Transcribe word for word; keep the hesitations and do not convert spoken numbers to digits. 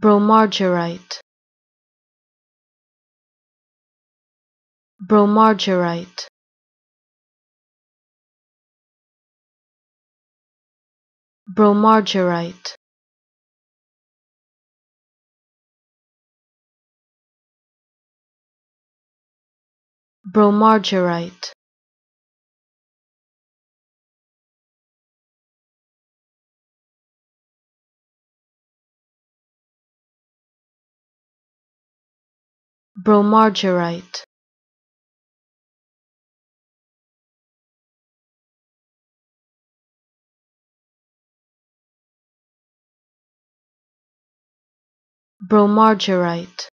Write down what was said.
Bromargyrite. Bromargyrite. Bromargyrite. Bromargyrite. Bromargyrite. Bromargyrite.